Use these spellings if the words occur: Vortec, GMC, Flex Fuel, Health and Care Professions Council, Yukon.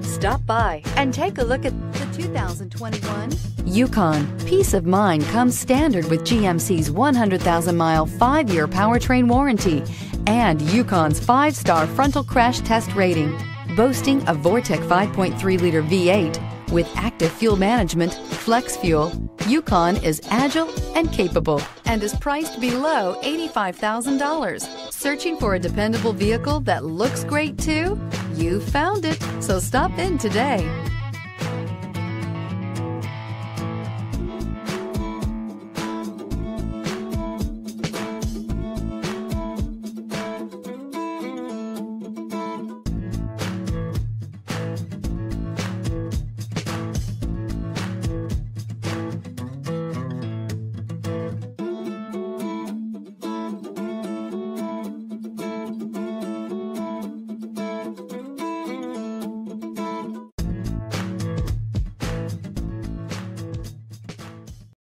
Stop by and take a look at the 2021 Yukon. Peace of mind comes standard with GMC's 100,000-mile 5-year powertrain warranty and Yukon's 5-star frontal crash test rating. Boasting a Vortec 5.3-liter V8 with active fuel management, Flex Fuel, Yukon is agile and capable and is priced below $85,000. Searching for a dependable vehicle that looks great too? You found it, so stop in today.